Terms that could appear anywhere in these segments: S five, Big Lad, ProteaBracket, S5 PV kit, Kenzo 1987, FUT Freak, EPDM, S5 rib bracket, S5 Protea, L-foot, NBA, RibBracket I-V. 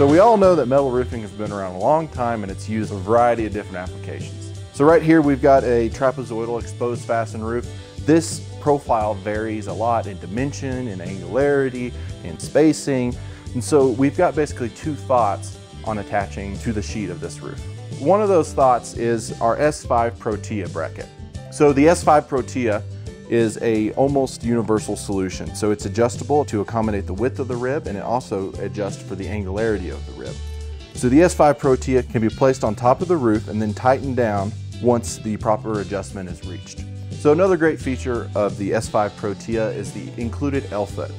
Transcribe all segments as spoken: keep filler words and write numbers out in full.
So we all know that metal roofing has been around a long time and it's used in a variety of different applications. So right here we've got a trapezoidal exposed fastened roof. This profile varies a lot in dimension, in angularity, in spacing. And so we've got basically two thoughts on attaching to the sheet of this roof. One of those thoughts is our S five Protea bracket. So the S five Protea is a almost universal solution. So it's adjustable to accommodate the width of the rib, and it also adjusts for the angularity of the rib. So the S five Protea can be placed on top of the roof and then tightened down once the proper adjustment is reached. So another great feature of the S five Protea is the included L-foot.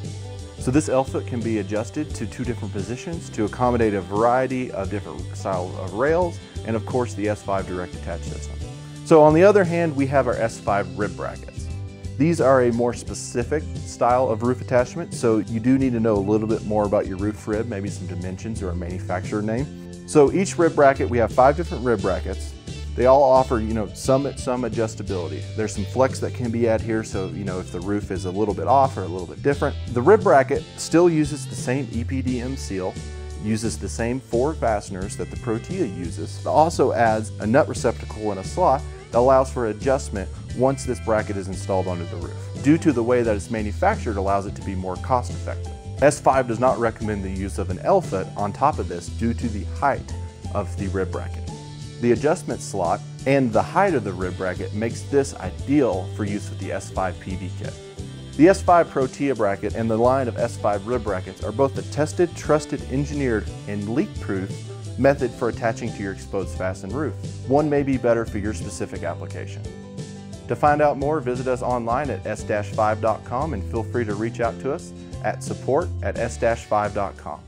So this L-foot can be adjusted to two different positions to accommodate a variety of different styles of rails, and of course the S five direct attach system. So on the other hand, we have our S five rib brackets. These are a more specific style of roof attachment, so you do need to know a little bit more about your roof rib, maybe some dimensions or a manufacturer name. So each rib bracket, we have five different rib brackets. They all offer, you know, some, some adjustability. There's some flex that can be added here, so, you know, if the roof is a little bit off or a little bit different. The rib bracket still uses the same E P D M seal, uses the same four fasteners that the Protea uses. It also adds a nut receptacle and a slot that allows for adjustment once this bracket is installed onto the roof. Due to the way that it's manufactured, allows it to be more cost effective. S five does not recommend the use of an L-foot on top of this due to the height of the rib bracket. The adjustment slot and the height of the rib bracket makes this ideal for use with the S five P V kit. The S five Protea bracket and the line of S five rib brackets are both the tested, trusted, engineered, and leak-proof method for attaching to your exposed fastened roof. One may be better for your specific application. To find out more, visit us online at s dash five dot com and feel free to reach out to us at support at s dash five dot com.